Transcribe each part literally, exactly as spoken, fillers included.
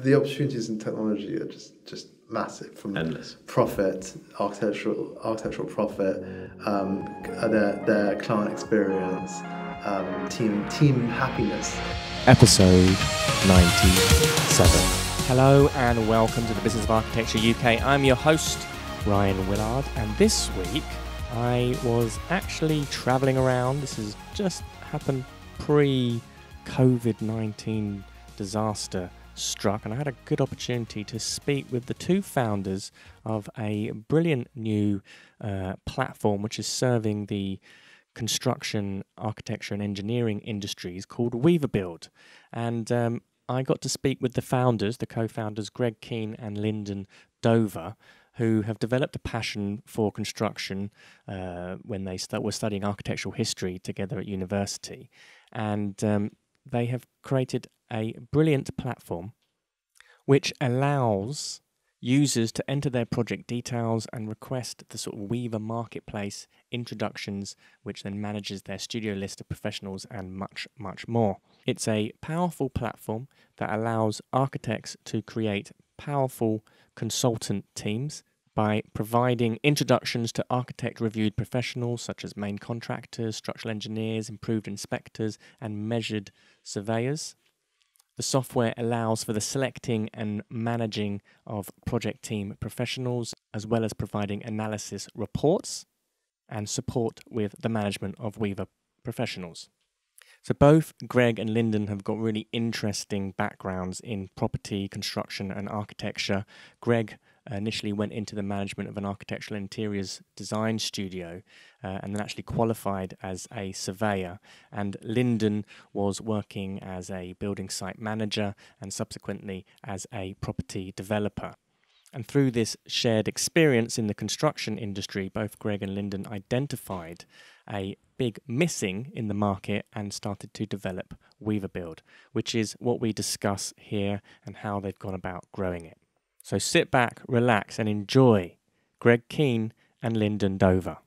The opportunities in technology are just, just massive. From endless profit, architectural architectural profit, um, their their client experience, um, team team happiness. Episode ninety-seven. Hello and welcome to the Business of Architecture U K. I'm your host, Ryan Willard, and this week I was actually travelling around. This has just happened pre-COVID nineteen disaster struck, and I had a good opportunity to speak with the two founders of a brilliant new uh, platform which is serving the construction, architecture and engineering industries called Weaver Build. And um, I got to speak with the founders, the co-founders Greg Keane and Linden Dover, who have developed a passion for construction uh, when they st- were studying architectural history together at university. And um, they have created a brilliant platform which allows users to enter their project details and request the sort of Weaver marketplace introductions, which then manages their studio list of professionals and much, much more. It's a powerful platform that allows architects to create powerful consultant teams by providing introductions to architect-reviewed professionals such as main contractors, structural engineers, improved inspectors, and measured surveyors. The software allows for the selecting and managing of project team professionals, as well as providing analysis reports and support with the management of Weaver professionals. So both Greg and Linden have got really interesting backgrounds in property, construction and architecture. Greg initially went into the management of an architectural interiors design studio uh, and then actually qualified as a surveyor. And Linden was working as a building site manager and subsequently as a property developer. And through this shared experience in the construction industry, both Greg and Linden identified a big missing in the market and started to develop Weaver Build, which is what we discuss here and how they've gone about growing it. So sit back, relax, and enjoy Greg Keane and Linden Dover.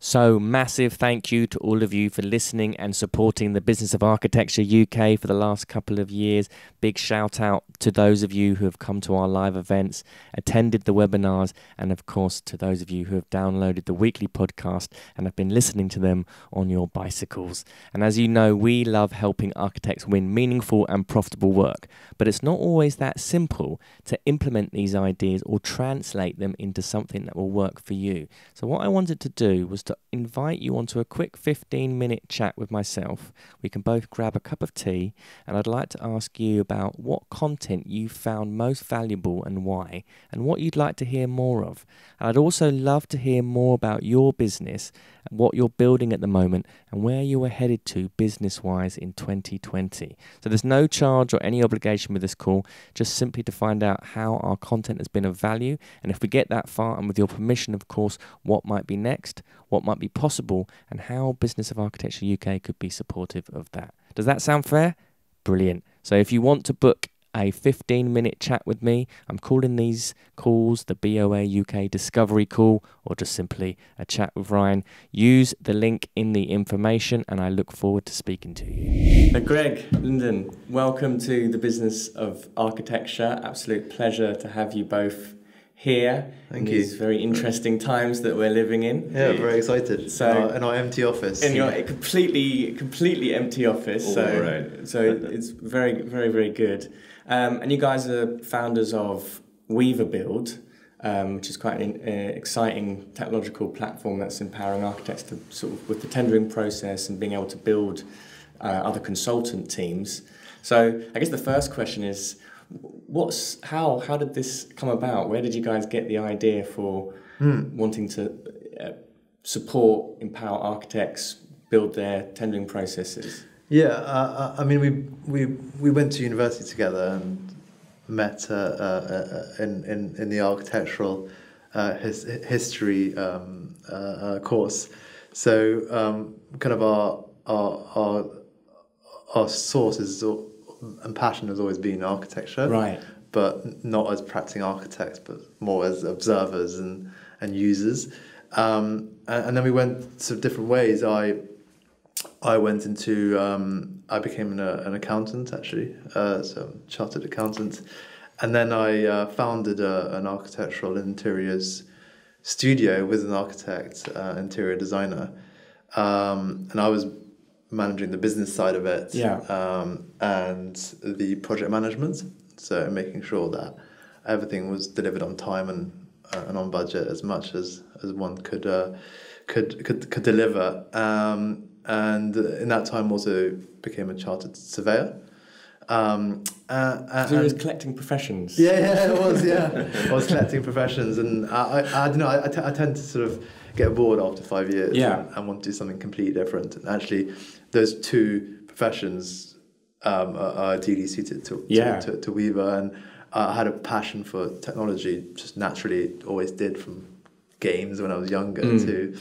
So massive thank you to all of you for listening and supporting the Business of Architecture U K for the last couple of years. Big shout out to those of you who have come to our live events, attended the webinars, and of course to those of you who have downloaded the weekly podcast and have been listening to them on your bicycles. And as you know, we love helping architects win meaningful and profitable work, but it's not always that simple to implement these ideas or translate them into something that will work for you. So what I wanted to do was to invite you onto a quick fifteen minute chat with myself. We can both grab a cup of tea, and I'd like to ask you about what content you found most valuable and why, and what you'd like to hear more of. And I'd also love to hear more about your business, what you're building at the moment, and where you are headed to business-wise in twenty twenty. So there's no charge or any obligation with this call, just simply to find out how our content has been of value, and if we get that far, and with your permission, of course, what might be next, what might be possible, and how Business of Architecture U K could be supportive of that. Does that sound fair? Brilliant. So if you want to book a fifteen minute chat with me, I'm calling these calls the B O A U K Discovery Call, or just simply a chat with Ryan. Use the link in the information, and I look forward to speaking to you. So Greg, Linden, welcome to the Business of Architecture. Absolute pleasure to have you both here. Thank in you. These very interesting times that we're living in. Yeah, very excited. So in our, in our empty office. In your completely, completely empty office. All so, right. So it's very, very, very good. Um, and you guys are founders of Weaver Build, um, which is quite an uh, exciting technological platform that's empowering architects to sort of with the tendering process and being able to build uh, other consultant teams. So I guess the first question is, What's how how did this come about? Where did you guys get the idea for mm. wanting to uh, support, empower architects, build their tendering processes? Yeah, uh, I mean, we we we went to university together and met uh, uh, in in in the architectural uh, his, history um, uh, course. So um, kind of our our our our source is. And passion has always been architecture, right? But not as practicing architects, but more as observers and and users. Um, and, and then we went sort of different ways. I I went into um, I became an, an accountant actually, uh, so I'm a chartered accountant, And then I uh, founded a, an architectural interiors studio with an architect, uh, interior designer. Um, and I was managing the business side of it, yeah. um, and the project management. So making sure that everything was delivered on time and, uh, and on budget as much as, as one could, uh, could, could, could deliver. Um, and in that time also became a chartered surveyor. Um, uh, so it was collecting professions. Yeah, yeah, it was, yeah. I was collecting professions, and I, I, I don't know, I, I, t I tend to sort of get bored after five years yeah. and, and want to do something completely different. And actually, those two professions um, are, are ideally suited to, yeah. to, to, to Weaver, and uh, I had a passion for technology, just naturally always did, from games when I was younger mm. to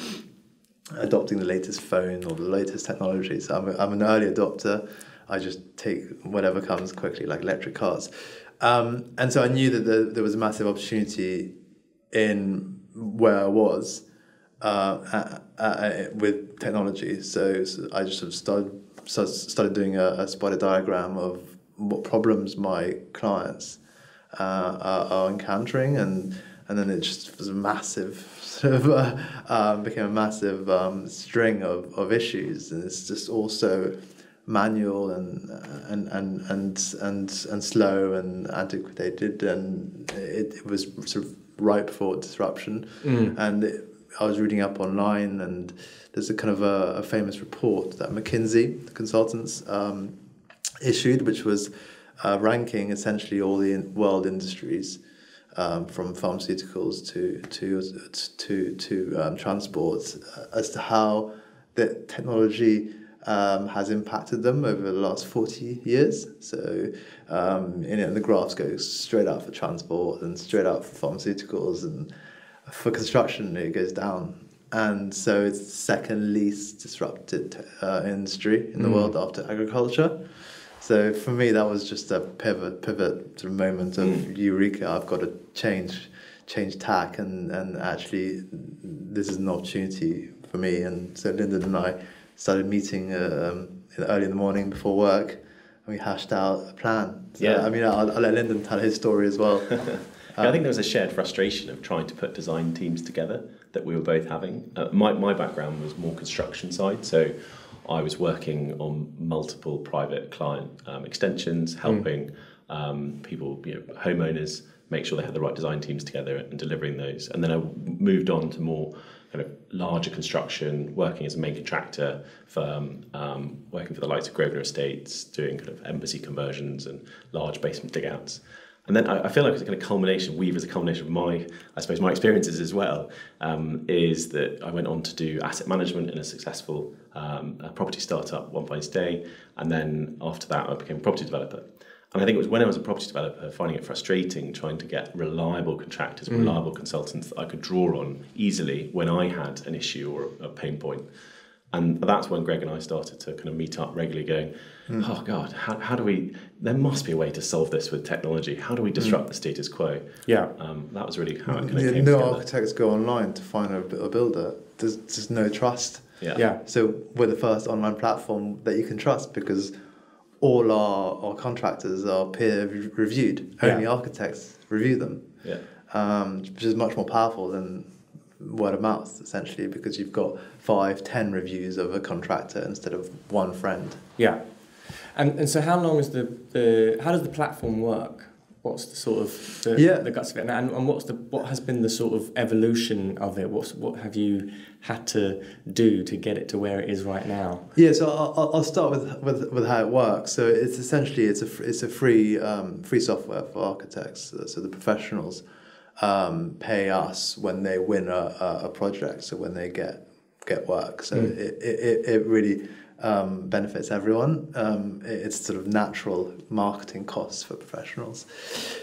adopting the latest phone or the latest technology. So I'm, a, I'm an early adopter. I just take whatever comes quickly, like electric cars. Um, and so I knew that the, there was a massive opportunity in where I was uh, at, at, with technology. So, so I just sort of started, started doing a, a spider diagram of what problems my clients uh, are, are encountering. And, and then it just was a massive, sort of uh, um, became a massive um, string of, of issues. And it's just also manual and and and and and and slow and antiquated, and it, it was sort of ripe for disruption. Mm. And it, I was reading up online, and there's a kind of a, a famous report that McKinsey, the consultants, um, issued, which was uh, ranking essentially all the world industries, um, from pharmaceuticals to to to to um, transport, as to how the technology Um, has impacted them over the last forty years. So um, you know, the graphs go straight up for transport and straight up for pharmaceuticals, and for construction it goes down. And so it's the second least disrupted uh, industry in the mm. world after agriculture. So for me that was just a pivot, pivot sort of moment of mm. eureka, I've got to change, change tack, and, and actually this is an opportunity for me. And so Linden and I started meeting um, early in the morning before work, and we hashed out a plan. So, yeah, I mean, I'll, I'll let Linden tell his story as well. um, I think there was a shared frustration of trying to put design teams together that we were both having. Uh, my, my background was more construction side, so I was working on multiple private client um, extensions, helping mm. um, people, you know, homeowners, make sure they had the right design teams together and delivering those. And then I moved on to more kind of larger construction, working as a main contractor firm, um, working for the likes of Grosvenor Estates, doing kind of embassy conversions and large basement digouts. And then I, I feel like it's a kind of culmination, Weaver is a culmination of my, I suppose, my experiences as well, um, is that I went on to do asset management in a successful um, a property startup, One Fine Day, and then after that I became a property developer. And I think it was when I was a property developer, finding it frustrating trying to get reliable contractors, mm. reliable consultants that I could draw on easily when I had an issue or a pain point. And that's when Greg and I started to kind of meet up regularly going, mm. oh God, how, how do we, there must be a way to solve this with technology. How do we disrupt mm. the status quo? Yeah. Um, that was really how it kind of yeah, came no together. No architects go online to find a, a builder. There's just no trust. Yeah. yeah. So we're the first online platform that you can trust, because all our, our contractors are peer-reviewed. Only yeah. architects review them, yeah. um, which is much more powerful than word of mouth, essentially, because you've got five, ten reviews of a contractor instead of one friend. Yeah, and and so how long is the, the how does the platform work? What's the sort of the, yeah. the guts of it, and, and what's the what has been the sort of evolution of it? What's what have you had to do to get it to where it is right now? Yeah, so I'll, I'll start with, with with how it works. So it's essentially it's a it's a free um, free software for architects. So the professionals um, pay us when they win a, a project, so when they get get work. So mm. it, it it really. Um, benefits everyone. Um, it's sort of natural marketing costs for professionals.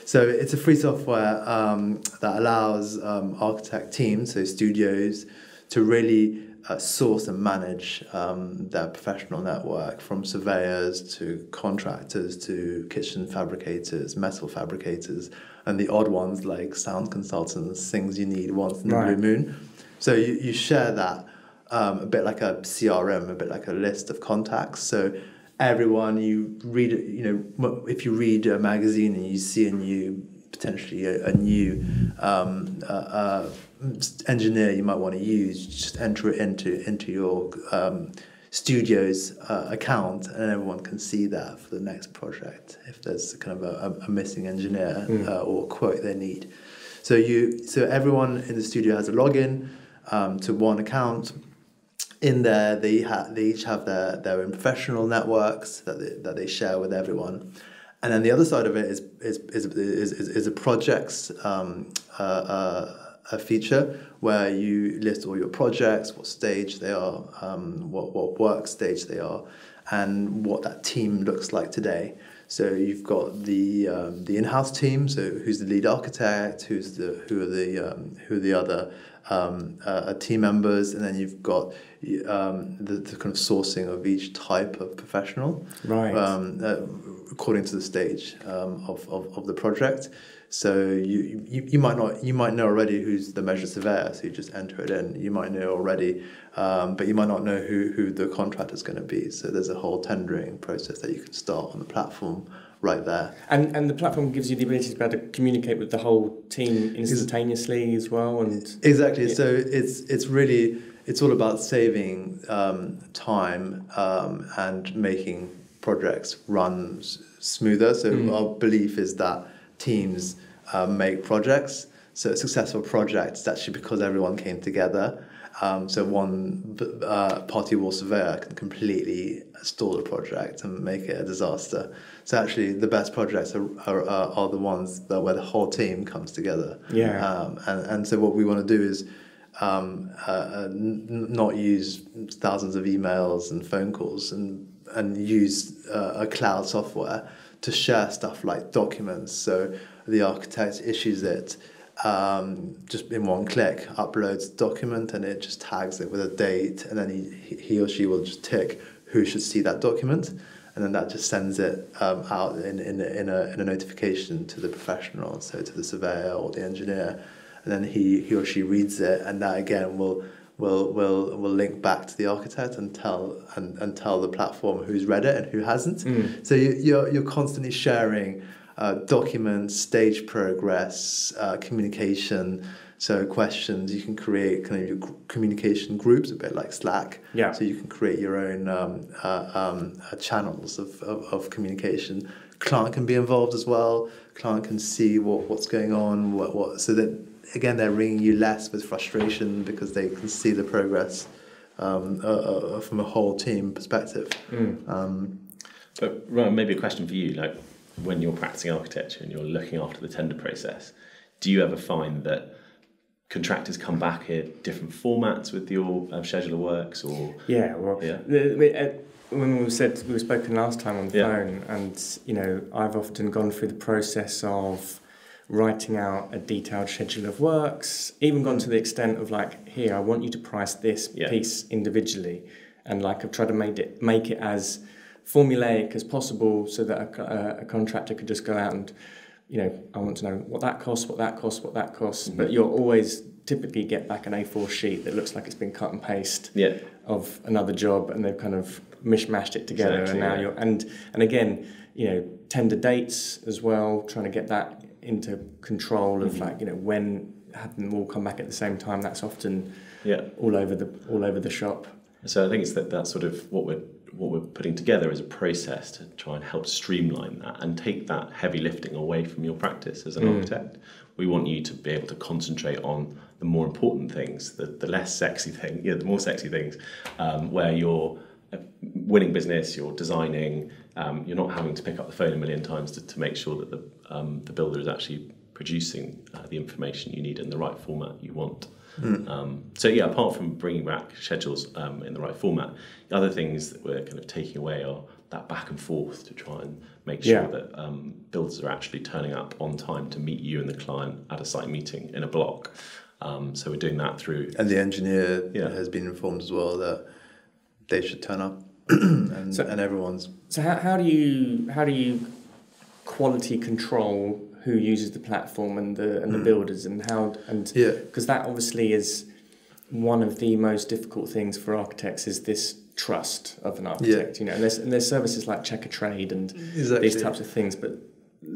So it's a free software um, that allows um, architect teams, so studios, to really uh, source and manage um, their professional network, from surveyors to contractors to kitchen fabricators, metal fabricators, and the odd ones like sound consultants, things you need once in the right. blue moon. So you, you share that. Um, a bit like a C R M, a bit like a list of contacts. So everyone, you read, you know, if you read a magazine and you see a new, potentially a, a new um, uh, uh, engineer you might want to use, just enter it into, into your um, studio's uh, account, and everyone can see that for the next project if there's kind of a, a missing engineer mm. uh, or quote they need. So you, so everyone in the studio has a login um, to one account. In there, they ha they each have their their own professional networks that they, that they share with everyone, and then the other side of it is is is is is, is a projects um, uh, uh, a feature where you list all your projects, what stage they are, um, what what work stage they are, and what that team looks like today. So you've got the um, the in-house team. So who's the lead architect? Who's the who are the um, who are the other um, uh, team members? And then you've got Um, the, the kind of sourcing of each type of professional, right? Um, uh, according to the stage um, of, of of the project. So you, you you might not you might know already who's the measure surveyor, so you just enter it in. You might know already, um, but you might not know who who the contractor is going to be. So there's a whole tendering process that you can start on the platform right there. And and the platform gives you the ability to be able to communicate with the whole team instantaneously as well. And exactly, yeah. So it's it's really. It's all about saving um, time um, and making projects run s smoother. So mm. our belief is that teams uh, make projects. So a successful project is actually because everyone came together. Um, so one uh, party wall surveyor can completely stall a project and make it a disaster. So actually the best projects are, are, are the ones that where the whole team comes together. Yeah. Um, and, and so what we want to do is Um, uh, n not use thousands of emails and phone calls, and and use uh, a cloud software to share stuff like documents. So the architect issues it um, just in one click, uploads the document, and it just tags it with a date, and then he he or she will just tick who should see that document, and then that just sends it um, out in in in a in a notification to the professional, so to the surveyor or the engineer. And then he, he or she reads it, and that again will will will will link back to the architect and tell and, and tell the platform who's read it and who hasn't. Mm. So you, you're you're constantly sharing uh, documents, stage progress, uh, communication. So questions, you can create kind of your communication groups, a bit like Slack. Yeah. So you can create your own um, uh, um, uh, channels of, of of communication. Client can be involved as well. Client can see what what's going on. What what so that. Again, they're ringing you less with frustration because they can see the progress um, uh, uh, from a whole team perspective. Mm. Um, but Rion, maybe a question for you: like when you're practicing architecture and you're looking after the tender process, do you ever find that contractors come back in different formats with your uh, schedule of works? Or yeah, well, yeah. The, the, uh, when we said we were spoken last time on the yeah. phone, and you know, I've often gone through the process of writing out a detailed schedule of works, even gone to the extent of like, here, I want you to price this yeah. piece individually, and like I've tried to make it make it as formulaic as possible so that a, a contractor could just go out and, you know, I want to know what that costs, what that costs, what that costs, mm-hmm. but you'll always typically get back an A four sheet that looks like it's been cut and paste yeah. of another job, and they've kind of mishmashed it together. Exactly, and now yeah. you're and and again, you know, tender dates as well, trying to get that into control of mm-hmm. like, you know, when have them all come back at the same time. That's often yeah all over the all over the shop. So I think it's that that sort of what we're what we're putting together is a process to try and help streamline that and take that heavy lifting away from your practice as an mm. architect. We want you to be able to concentrate on the more important things, the, the less sexy thing, you know, the more sexy things, um, where you're winning business, you're designing, um, you're not having to pick up the phone a million times to, to make sure that the, um, the builder is actually producing uh, the information you need in the right format you want. Mm. Um, so yeah, apart from bringing back schedules um, in the right format, the other things that we're kind of taking away are that back and forth to try and make sure yeah. that um, builders are actually turning up on time to meet you and the client at a site meeting in a block. Um, so we're doing that through... And the engineer yeah. has been informed as well that they should turn up, and, so, and everyone's. So how how do you how do you quality control who uses the platform and the and the mm. builders, and how and yeah because that obviously is one of the most difficult things for architects, is this trust of an architect, yeah. you know, and there's, and there's services like Check a Trade and exactly. these types of things, but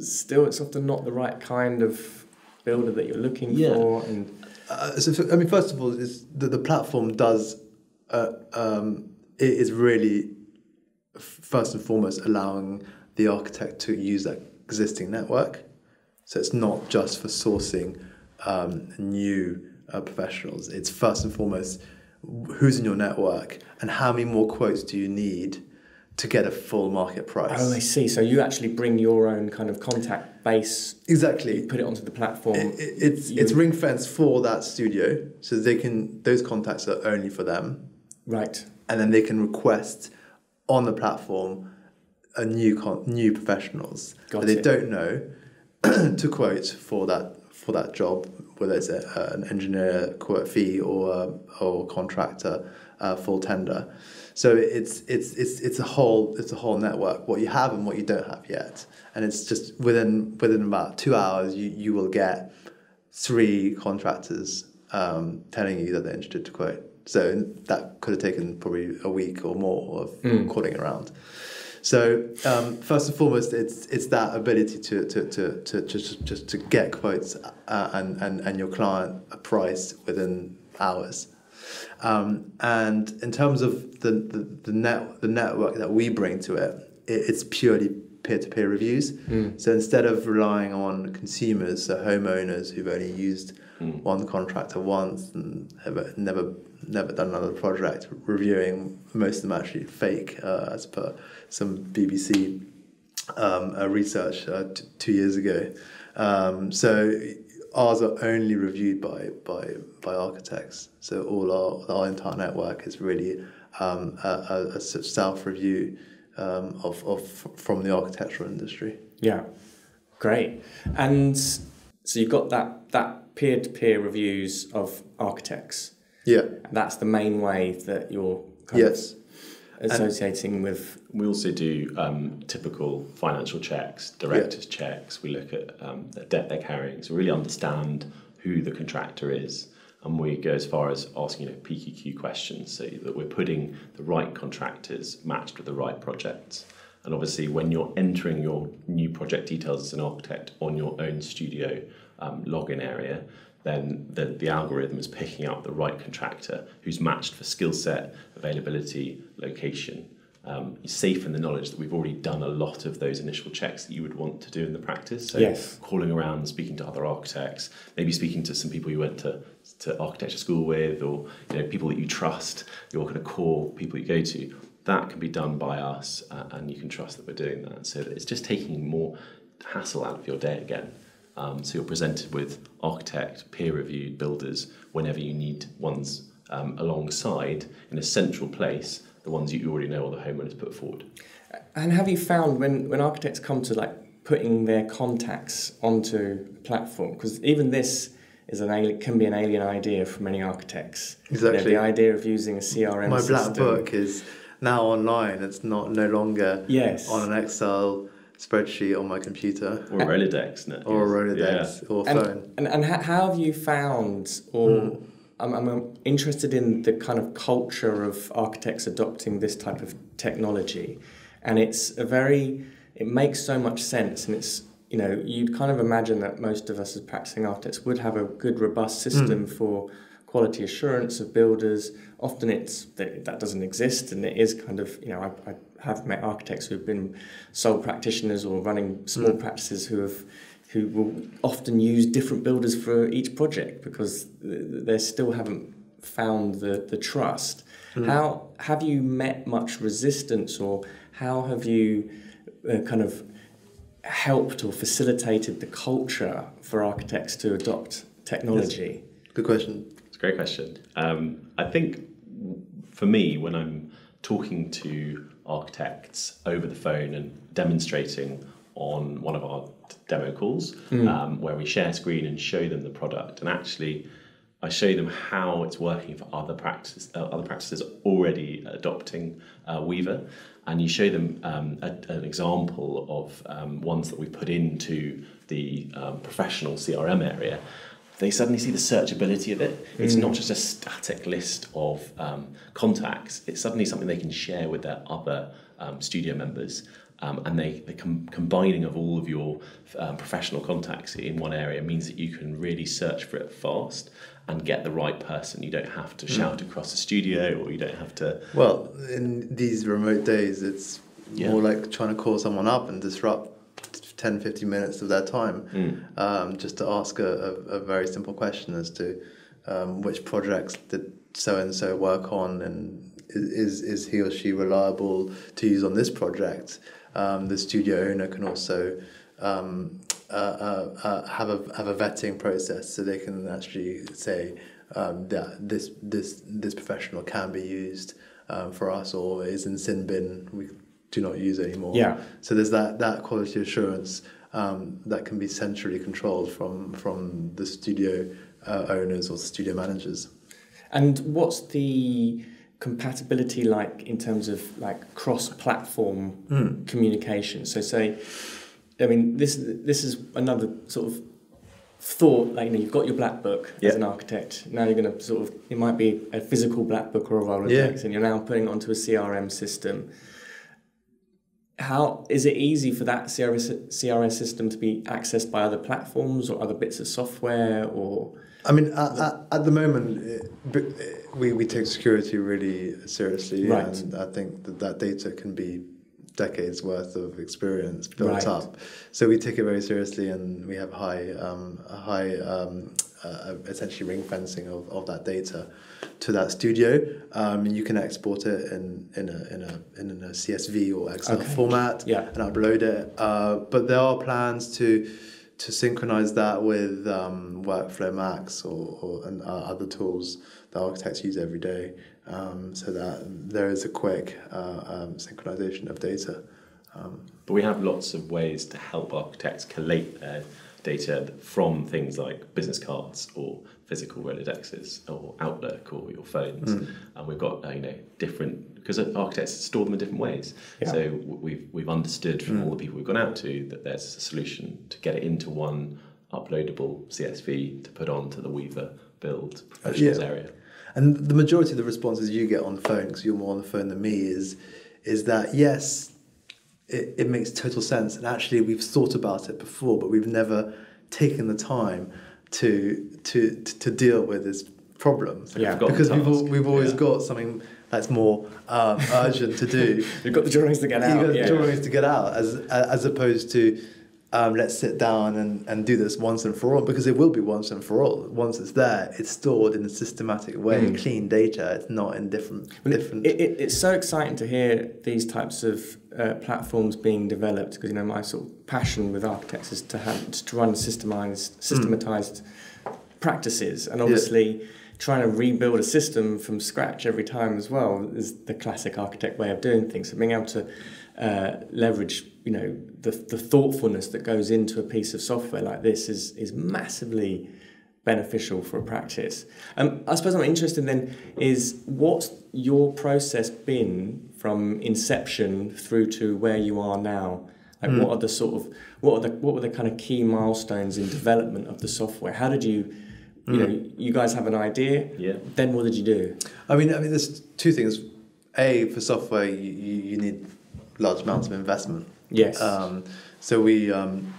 still it's often not the right kind of builder that you're looking yeah. for. And uh, so, so, I mean, first of all, it's the, the platform does, uh, um, it is really, first and foremost, allowing the architect to use that existing network. So it's not just for sourcing um, new uh, professionals. It's first and foremost, who's in your network and how many more quotes do you need to get a full market price? Oh, I see. So you actually bring your own kind of contact base. Exactly. You put it onto the platform. It, it, it's you... it's ring fenced for that studio, so they can those contacts are only for them. Right. And then they can request on the platform a new con new professionals Got that it. they don't know to quote for that for that job, whether it's a, uh, an engineer quote fee or uh, or contractor uh, full tender. So it's it's it's it's a whole it's a whole network. What you have and what you don't have yet, and it's just within within about two hours, you you will get three contractors um, telling you that they're interested to quote. So that could have taken probably a week or more of mm. calling around. So um, first and foremost, it's it's that ability to to to to just just to get quotes uh, and and and your client a price within hours. Um, and in terms of the, the, the, net, the network that we bring to it, it it's purely peer-to-peer reviews. Mm. So instead of relying on consumers, so homeowners who've only used mm. one contractor once and have never never done another project, reviewing, most of them actually fake, uh, as per some B B C um, uh, research uh, t two years ago. Um, so... Ours are only reviewed by by by architects, so all our our entire network is really um, a, a, a self review um, of of from the architectural industry. Yeah, great. And so you've got that that peer to peer reviews of architects. Yeah, that's the main way that you're kind yes of associating and with. We also do um, typical financial checks, directors' yeah. checks. We look at um, the debt they're carrying, so we really understand who the contractor is, and we go as far as asking, you know, P Q Q questions, so that we're putting the right contractors matched with the right projects. And obviously, when you're entering your new project details as an architect on your own studio um, login area, then the, the algorithm is picking up the right contractor who's matched for skill set, availability, location. Um, you're safe in the knowledge that we've already done a lot of those initial checks that you would want to do in the practice. So yes. calling around, speaking to other architects, maybe speaking to some people you went to, to architecture school with, or you know, people that you trust, your kind of core people you go to. That can be done by us, uh, and you can trust that we're doing that. So that it's just taking more hassle out of your day again. Um, so you're presented with architect, peer-reviewed builders whenever you need ones um, alongside in a central place, the ones that you already know or the homeowners put forward. And have you found when, when architects come to like putting their contacts onto a platform, because even this is an alien, can be an alien idea for many architects. Exactly. You know, the idea of using a C R M My system. My black book is now online. It's not no longer yes. on an Excel spreadsheet on my computer. Or a Rolodex. No, or a Rolodex, yeah. or and, phone. And, and how have you found, or mm. I'm, I'm interested in the kind of culture of architects adopting this type of technology, and it's a very, it makes so much sense, and it's, you know, you'd kind of imagine that most of us as practicing architects would have a good robust system mm. for quality assurance of builders. Often it's, that, that doesn't exist, and it is kind of, you know, I, I have met architects who've been sole practitioners or running small mm. practices who have who will often use different builders for each project because they still haven't found the, the trust. Mm. How have you met much resistance, or how have you uh, kind of helped or facilitated the culture for architects to adopt technology? Yes. Good question. It's a great question. Um, I think for me, when I'm talking to architects over the phone and demonstrating on one of our demo calls, mm. um, where we share screen and show them the product, and actually I show them how it's working for other practices, uh, other practices already adopting uh, Weaver, and you show them um, a, an example of um, ones that we put into the um, professional C R M area. they suddenly see the searchability of it. It's mm. not just a static list of um, contacts. It's suddenly something they can share with their other um, studio members. Um, and they, the com combining of all of your um, professional contacts in one area means that you can really search for it fast and get the right person. You don't have to mm. shout across the studio, or you don't have to... Well, in these remote days, it's yeah. more like trying to call someone up and disrupt ten, fifteen minutes of their time mm. um, just to ask a, a, a very simple question as to um, which projects did so-and-so work on, and is, is he or she reliable to use on this project? Um, the studio owner can also um, uh, uh, uh, have a have a vetting process, so they can actually say um, that this this this professional can be used um, for us, or is in sin bin, we do not use anymore. Yeah. So there's that that quality assurance um, that can be centrally controlled from from the studio uh, owners or studio managers. And what's the compatibility like in terms of like cross-platform mm. communication? So say, I mean, this this is another sort of thought, like, you know, you've got your black book yeah. as an architect, now you're going to sort of, it might be a physical black book or a Rolodex, yeah. and you're now putting it onto a C R M system. How is it easy for that C R M system to be accessed by other platforms or other bits of software? Or I mean, at, at, at the moment, it, we, we take security really seriously, right. and I think that, that data can be decades worth of experience built right. up. So we take it very seriously, and we have high, um, high um, uh, essentially ring fencing of, of that data to that studio. Um, and you can export it in in a in a in a C S V or Excel okay. format yeah. and upload it. Uh, but there are plans to. to synchronize that with um, Workflow Max or, or and other tools that architects use every day, um, so that there is a quick uh, um, synchronization of data. Um, but we have lots of ways to help architects collate their data from things like business cards or physical Rolodexes or Outlook or your phones. Mm. And we've got, uh, you know, different, because architects store them in different ways. Yeah. So we've, we've understood from mm. all the people we've gone out to that there's a solution to get it into one uploadable C S V to put onto the Weaver Build professionals yeah. area. And the majority of the responses you get on the phone, because you're more on the phone than me, is, is that, yes, it, it makes total sense. And actually, we've thought about it before, but we've never taken the time to to to deal with this problem. So yeah, because we've all, we've always yeah. got something that's more um, urgent to do. You've got the drawings to get out. You've got yeah. the drawings to get out, as as opposed to um, let's sit down and and do this once and for all, because it will be once and for all. Once it's there, it's stored in a systematic way, mm. clean data. It's not in different well, different. It, it, it's so exciting to hear these types of uh, platforms being developed, because you know my sort of passion with architects is to have to run systemized, systematized mm. practices, and obviously yeah. trying to rebuild a system from scratch every time as well is the classic architect way of doing things. So being able to uh, leverage, you know, the the thoughtfulness that goes into a piece of software like this is is massively beneficial for a practice. Um, I suppose I'm interested then is what's your process been from inception through to where you are now? Like mm. what are the sort of what are the what were the kind of key milestones in development of the software? How did you mm. you know you guys have an idea? Yeah. Then what did you do? I mean, I mean, there's two things. A, for software, you you need large amounts of investment. Yes. Um, so we um,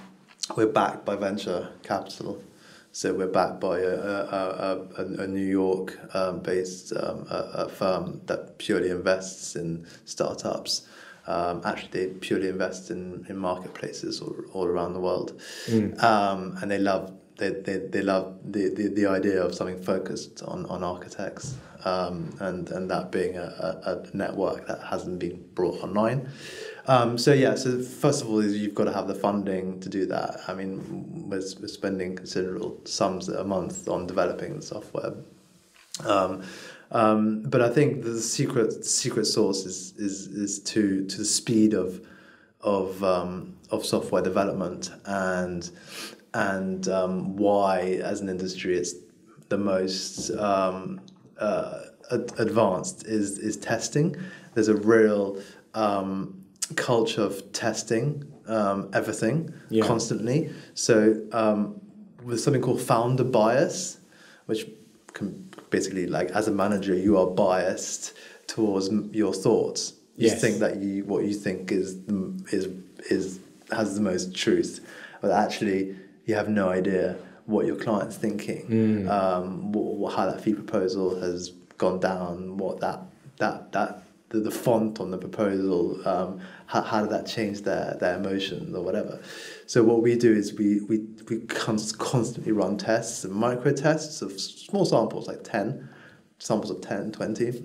we're backed by venture capital. So we're backed by a a, a, a New York um, based um, a, a firm that purely invests in startups. Um, actually, they purely invest in, in marketplaces all, all around the world, mm. um, and they love they they, they love the, the, the idea of something focused on on architects, um, and and that being a, a, a network that hasn't been brought online. Um, so yeah, so first of all, is you've got to have the funding to do that. I mean, we're, we're spending considerable sums a month on developing the software. Um, Um, but I think the secret secret sauce is is is to to the speed of of um, of software development, and and um, why as an industry it's the most um, uh, ad advanced is is testing. There's a real um, culture of testing um, everything yeah. constantly. So um, with something called founder bias, which can basically, like, as a manager, you are biased towards your thoughts. You yes. think that you what you think is is is has the most truth, but actually you have no idea what your client's thinking, mm. um, what, what, how that fee proposal has gone down, what that that that the, the font on the proposal, um, how, how did that change their their emotions or whatever. So what we do is we we we constantly run tests, and micro tests of small samples, like ten samples of ten, twenty.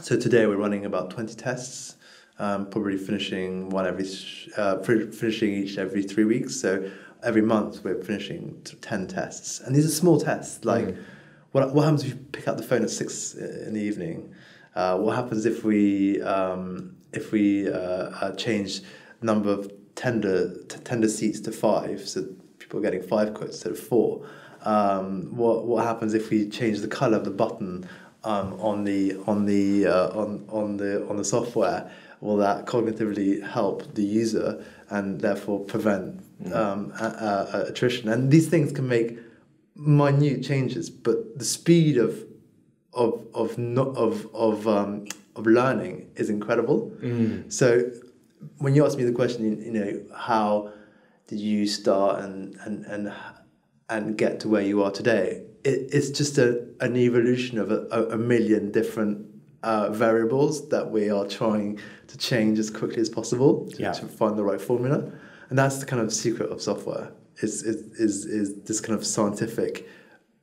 So today we're running about twenty tests, um, probably finishing one every uh, finishing each every three weeks. So every month we're finishing ten tests, and these are small tests. Like, mm. what what happens if you pick up the phone at six in the evening? Uh, what happens if we um, if we uh, uh, change the number of tender t tender seats to five, so people are getting five quotes instead of four? Um, what what happens if we change the color of the button um, on the on the uh, on on the on the software? Will that cognitively help the user and therefore prevent um, a, a, a attrition? And these things can make minute changes, but the speed of of of not of of um, of learning is incredible. Mm. So when you ask me the question, you, you know, how did you start and and and and get to where you are today? It, it's just a an evolution of a, a million different Uh, variables that we are trying to change as quickly as possible to, yeah. to find the right formula, and that's the kind of secret of software. Is is is this kind of scientific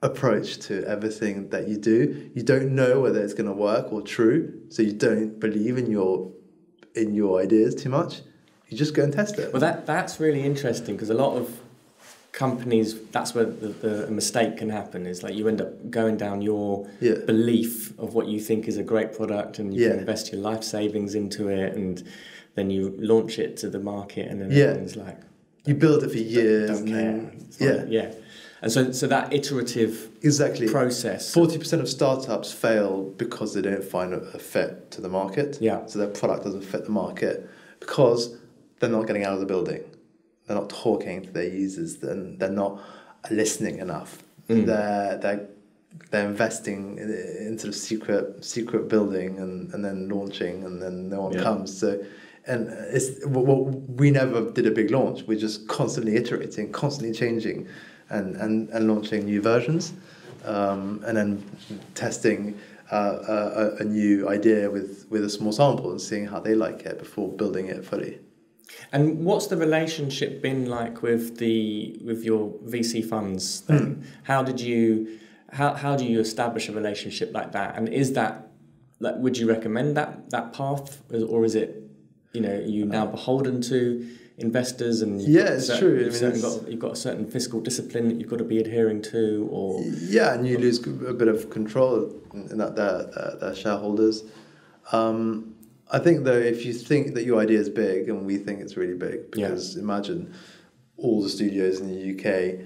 approach to everything that you do. You don't know whether it's going to work or true, so you don't believe in your in your ideas too much. You just go and test it. Well, that that's really interesting, because a lot of companies, that's where the, the mistake can happen, is like you end up going down your yeah. belief of what you think is a great product, and you yeah. can invest your life savings into it, and then you launch it to the market, and then yeah. everyone's like, you build it for years, don't, don't and care. Then, yeah, like, yeah. And so, so that iterative exactly process. Forty percent of startups fail because they don't find a fit to the market. Yeah. So their product doesn't fit the market because they're not getting out of the building. They're not talking to their users, then they're not listening enough. Mm. They're they're they're investing in, in sort of secret secret building and, and then launching, and then no one yeah. comes. So, and it's well, we never did a big launch. We're just constantly iterating, constantly changing, and and, and launching new versions, um, and then testing uh, a, a new idea with with a small sample and seeing how they like it before building it fully. And what's the relationship been like with the with your V C funds then? Mm. How did you how how do you establish a relationship like that? And is that like would you recommend that that path, or is it you know you now beholden to investors and you've yeah, it's certain, true. You've, I mean, it's, got, you've got a certain fiscal discipline that you've got to be adhering to, or yeah, and you lose a bit of control in that their, their, their shareholders. Um, I think, though, if you think that your idea is big, and we think it's really big, because yeah. imagine all the studios in the U K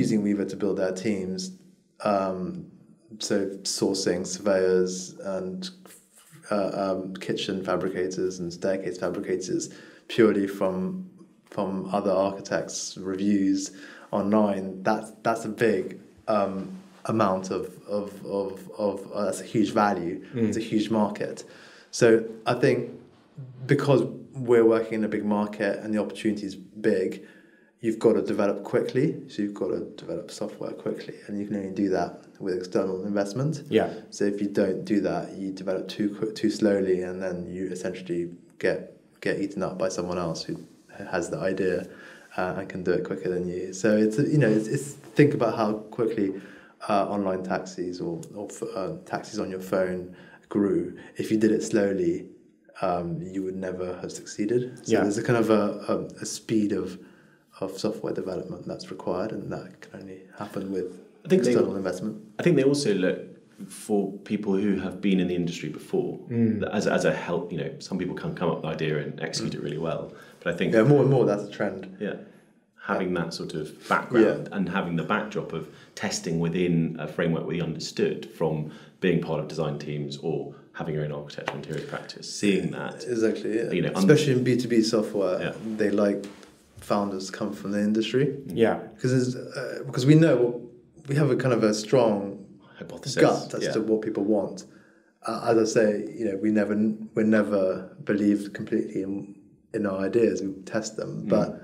using Weaver to build their teams, um, so sourcing surveyors and uh, um, kitchen fabricators and staircase fabricators purely from from other architects' reviews online. That's that's a big um, amount of of of of uh, that's a huge value. Mm. It's a huge market. So I think because we're working in a big market and the opportunity is big, you've got to develop quickly. So you've got to develop software quickly, and you can only do that with external investment. Yeah. So if you don't do that, you develop too quick, too slowly, and then you essentially get get eaten up by someone else who has the idea uh, and can do it quicker than you. So it's you know it's, it's think about how quickly uh, online taxis or or uh, taxis on your phone grew. If you did it slowly, um, you would never have succeeded. So yeah. there's a kind of a, a, a speed of of software development that's required, and that can only happen with I think external they, investment. I think they also look for people who have been in the industry before mm. as as a help. You know, some people can come up with the idea and execute mm. it really well, but I think yeah, more and more that's a trend. Yeah. Having that sort of background yeah. and having the backdrop of testing within a framework we understood from being part of design teams or having your own architecture interior practice, seeing that. Exactly, yeah. You know, especially in B two B software, yeah. they like founders come from the industry. Yeah. Because uh, because we know, we have a kind of a strong hypothesis gut as yeah. to what people want. Uh, as I say, you know, we never we never believe completely in in our ideas. We test them, mm. but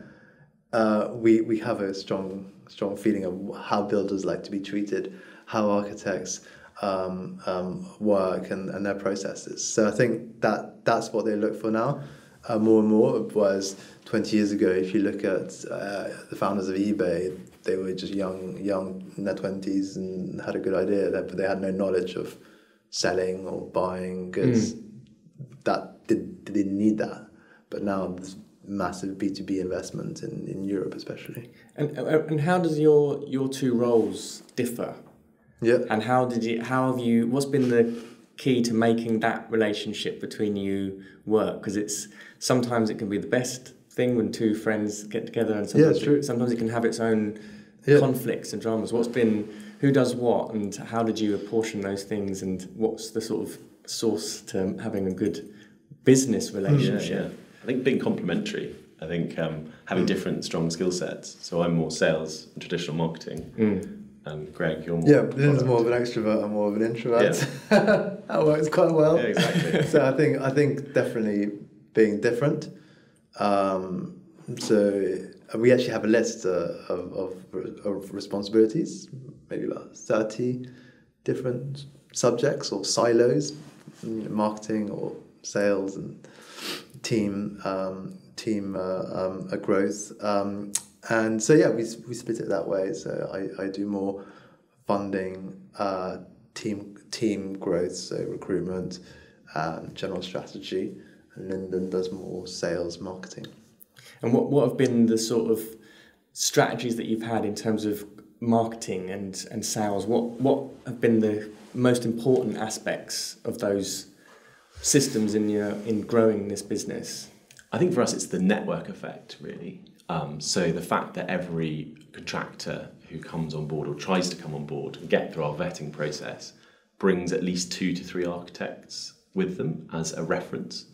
uh, we we have a strong strong feeling of how builders like to be treated, how architects um, um, work, and, and their processes. So I think that that's what they look for now, uh, more and more. Whereas twenty years ago, if you look at uh, the founders of eBay, they were just young, young in their twenties and had a good idea, but they had no knowledge of selling or buying goods. Mm. That they didn't need that, but now there's massive B two B investment in, in Europe, especially. And and how does your your two roles differ? Yeah. And how did you? How have you? What's been the key to making that relationship between you work? Because it's sometimes it can be the best thing when two friends get together, and sometimes yeah, true. It, sometimes it can have its own yeah. conflicts and dramas. What's been who does what, and how did you apportion those things, and what's the sort of source to having a good business relationship? Yeah, yeah. I think being complementary. I think um, having mm. different strong skill sets. So I'm more sales and traditional marketing, mm. and Greg, you're more yeah. This is more of an extrovert. I'm more of an introvert. Yeah. That works quite well. Yeah, exactly. So I think I think definitely being different. Um, so we actually have a list uh, of, of of responsibilities. Maybe about thirty different subjects or silos, marketing or sales and team um, team uh, um, growth. Um, and so yeah, we we split it that way. So I, I do more funding, uh, team team growth, so recruitment, um, general strategy, and Linden does more sales marketing. And what what have been the sort of strategies that you've had in terms of marketing and, and sales? What what have been the most important aspects of those systems in your in growing this business? I think for us it's the network effect, really. Um, so the fact that every contractor who comes on board or tries to come on board and get through our vetting process brings at least two to three architects with them as a reference.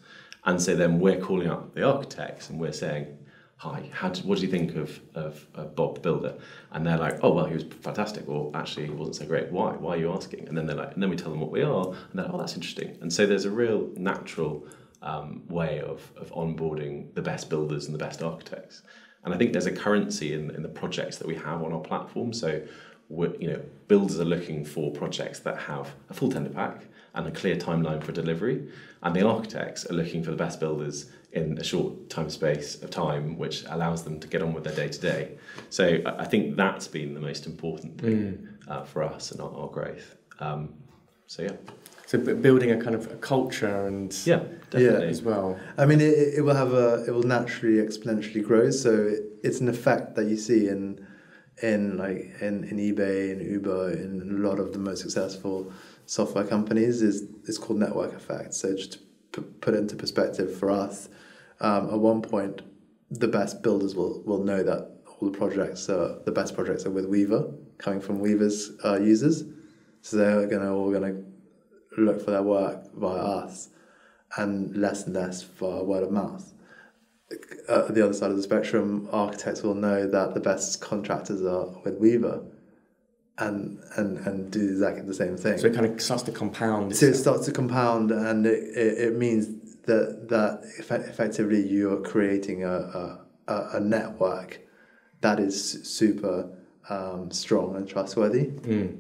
And so then we're calling up the architects and we're saying, hi, how did, what do you think of, of, of Bob the builder? And they're like, oh, well, he was fantastic, or actually, he wasn't so great. Why? Why are you asking? And then they're like, and then we tell them what we are, and they're like, oh, that's interesting. And so there's a real natural um, way of, of onboarding the best builders and the best architects. And I think there's a currency in, in the projects that we have on our platform. So, we're, you know, builders are looking for projects that have a full tender pack and a clear timeline for delivery. And the architects are looking for the best builders in a short time space of time, which allows them to get on with their day-to-day. So I think that's been the most important thing mm. uh, for us and our, our growth. Um, so, yeah. So building a kind of a culture and... Yeah, definitely. Yeah. As well. I mean, it, it will have a... It will naturally exponentially grow. So it's an effect that you see in... in like in, in eBay, in Uber, in a lot of the most successful software companies, is it's called network effect. So just to p- put it into perspective for us, um, at one point, the best builders will, will know that all the projects, are, the best projects are with Weaver, coming from Weaver's uh, users. So they're gonna all gonna look for their work via us, and less and less via word of mouth. Uh, the other side of the spectrum, architects will know that the best contractors are with Weaver, and and and do exactly the same thing. So it kind of starts to compound. So it starts to compound, and it, it, it means that that effect- effectively you are creating a a, a network that is super um, strong and trustworthy. Mm.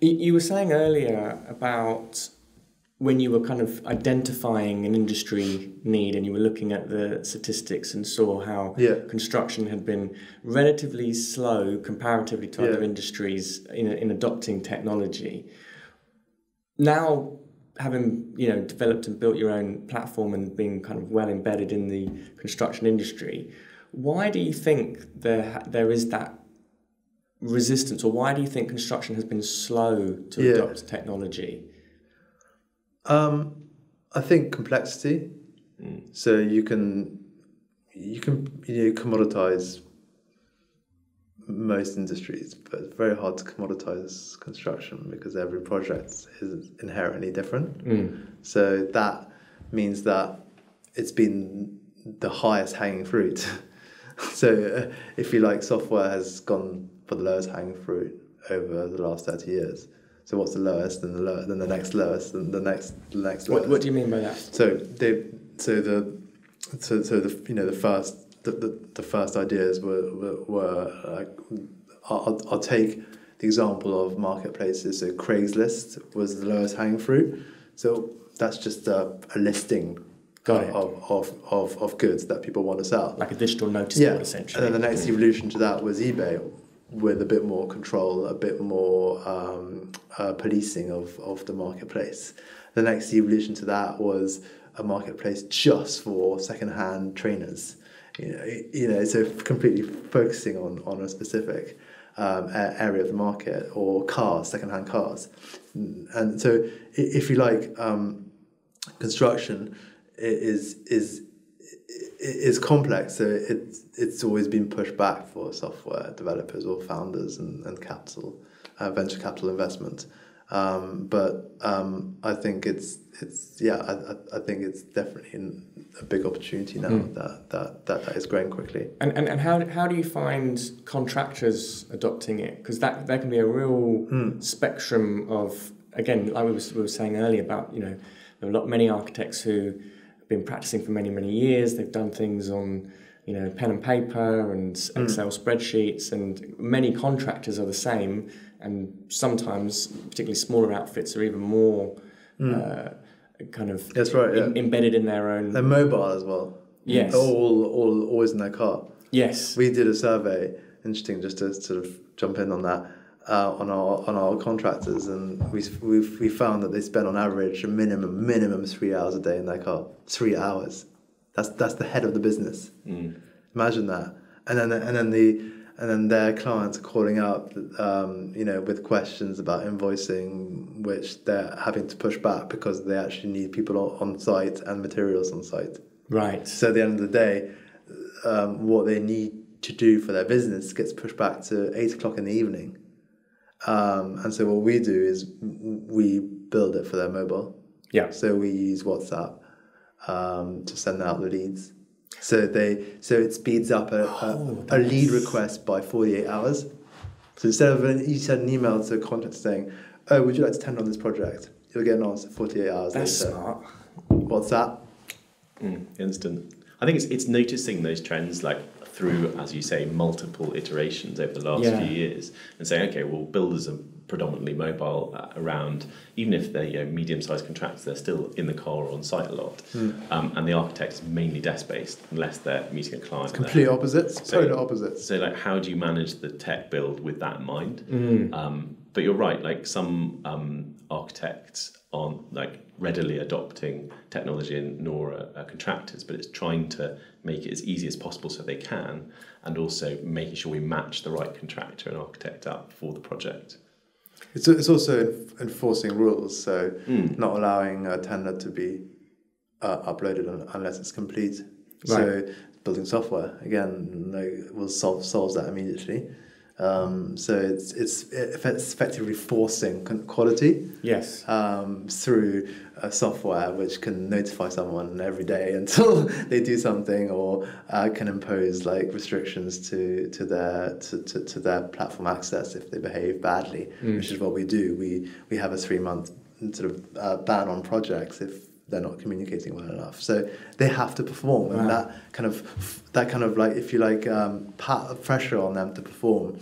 You were saying earlier about when you were kind of identifying an industry need and you were looking at the statistics and saw how yeah. construction had been relatively slow comparatively to yeah. other industries in, in adopting technology. Now, having, you know, developed and built your own platform and being kind of well embedded in the construction industry, why do you think there there is that resistance, or why do you think construction has been slow to yeah. adopt technology? Um, I think complexity. Mm. So you can, you can you know, commoditize most industries, but it's very hard to commoditize construction because every project is inherently different. Mm. So that means that it's been the highest hanging fruit So if you like, software has gone for the lowest hanging fruit over the last thirty years. So what's the lowest, and the low, then the next lowest, and the next the next lowest. What, what do you mean by that? So they, so the, so so the you know the first the, the, the first ideas were were, were like, I'll, I'll take the example of marketplaces. So Craigslist was the lowest hanging fruit. So that's just a, a listing Got of, it. of of of goods that people want to sell, like a digital notice board, yeah. essentially. And then the next evolution to that was eBay, with a bit more control, a bit more um, uh, policing of, of the marketplace. The next evolution to that was a marketplace just for second-hand trainers. You know, you know, so completely focusing on, on a specific um, area of the market, or cars, second-hand cars. And so, if you like, um, construction is is. It's complex, so it's it's always been pushed back for software developers or founders and, and capital, uh, venture capital investment. Um, but um, I think it's it's yeah, I I think it's definitely a big opportunity now mm. that, that that that is growing quickly. And and, and how how do you find contractors adopting it? Because that there can be a real mm. spectrum of, again, like we were we were saying earlier about, you know, there are a lot many architects who been practicing for many, many years. They've done things on, you know, pen and paper and Excel mm. spreadsheets, and many contractors are the same. And sometimes, particularly smaller outfits, are even more mm. uh, kind of That's right, yeah. in, embedded in their own. They're mobile as well. Yes. All, all, always in their car. Yes. We did a survey, interesting, just to sort of jump in on that, uh, on our on our contractors, and we we've, we found that they spend on average a minimum minimum three hours a day in their car. Three hours, that's that's the head of the business. Mm. Imagine that, and then and then the and then their clients are calling up, um, you know, with questions about invoicing, which they're having to push back because they actually need people on, on site and materials on site. Right. So at the end of the day, um, what they need to do for their business gets pushed back to eight o'clock in the evening. Um, and so what we do is we build it for their mobile. Yeah. So we use WhatsApp um, to send out the leads. So they so it speeds up a, oh, a, a lead request by forty-eight hours. So instead of an, you send an email to a contact saying, "Oh, would you like to tender on this project?" You'll get an answer forty-eight hours That's later. Smart. WhatsApp. Mm, instant. I think it's it's noticing those trends, like, through, as you say, multiple iterations over the last yeah. few years, and saying, okay, well, builders are predominantly mobile around, even if they're, you know, medium-sized contractors, they're still in the car or on site a lot. Mm. Um, and the architect is mainly desk-based, unless they're meeting a client. It's complete opposites, so, total opposites. So, like, how do you manage the tech build with that in mind? Mm. Um, but you're right, like, some um, architects aren't, like, readily adopting technology, and nor are, are contractors, but it's trying to make it as easy as possible so they can, and also making sure we match the right contractor and architect up for the project. It's it's also enforcing rules, so mm. not allowing a tender to be uh, uploaded un- unless it's complete. Right. So building software, again, like, will solve solves that immediately. Um, so it's it's it's effectively forcing quality. Yes. Um, through a software which can notify someone every day until they do something, or uh, can impose, like, restrictions to to their to, to, to their platform access if they behave badly, mm. which is what we do. We we have a three month sort of uh, ban on projects if they're not communicating well enough. So they have to perform, wow. and that kind of, that kind of like, if you like, um, pressure on them to perform